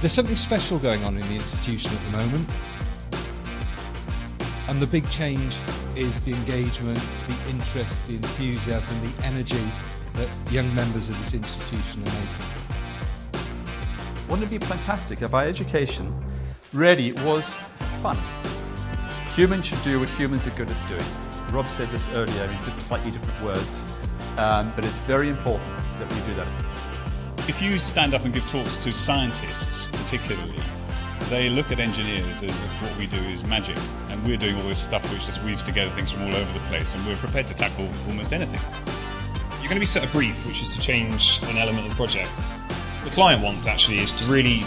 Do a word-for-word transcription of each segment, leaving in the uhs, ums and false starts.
There's something special going on in the institution at the moment, and the big change is the engagement, the interest, the enthusiasm, the energy that young members of this institution are making. Wouldn't it be fantastic if our education really was fun? Humans should do what humans are good at doing. Rob said this earlier in slightly different words, um, but it's very important that we do that. If you stand up and give talks to scientists particularly, they look at engineers as if what we do is magic, and we're doing all this stuff which just weaves together things from all over the place, and we're prepared to tackle almost anything. You're going to be set a brief, which is to change an element of the project. The client wants actually is to really,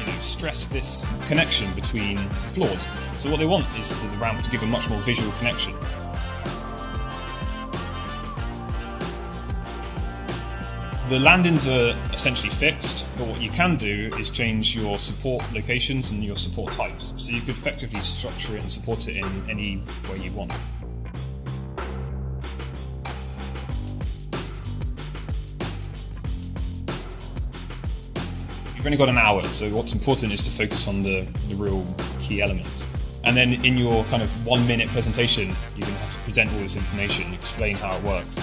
you know, stress this connection between the floors. So what they want is for the ramp to give a much more visual connection. The landings are essentially fixed, but what you can do is change your support locations and your support types, so you could effectively structure it and support it in any way you want. You've only got an hour, so what's important is to focus on the, the real key elements. And then in your kind of one minute presentation, you're going to have to present all this information and explain how it works.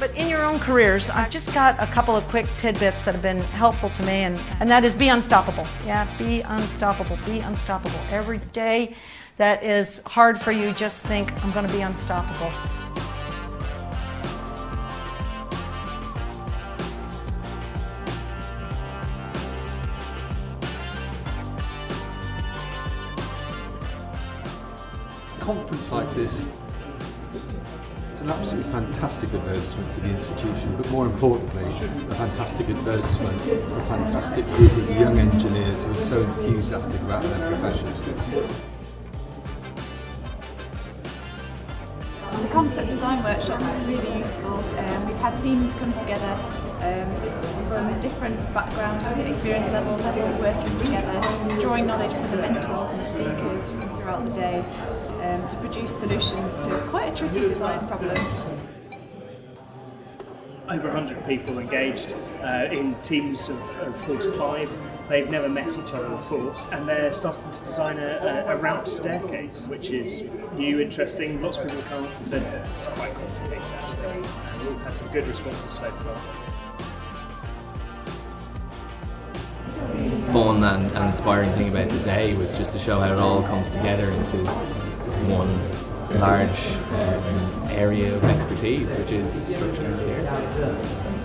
But in your own careers, I've just got a couple of quick tidbits that have been helpful to me, and, and that is be unstoppable. Yeah, be unstoppable, be unstoppable. Every day that is hard for you, just think, I'm going to be unstoppable. A conference like this, it's an absolutely fantastic advertisement for the institution, but more importantly, a fantastic advertisement for a fantastic group of young engineers who are so enthusiastic about their professions. The concept design workshops have been really useful. Um, we've had teams come together um, from different backgrounds, different experience levels, everyone's working together, drawing knowledge from the mentors and the speakers throughout the day. Um, to produce solutions to quite a tricky design problem. Over one hundred people engaged uh, in teams of, of four to five. They've never met each other before, and they're starting to design a, a, a ramp staircase, which is new, interesting. Lots of people come up and said it's quite complicated actually, and we've had some good responses so far. Fun and, and inspiring thing about the day was just to show how it all comes together into one large um, area of expertise, which is structural engineering.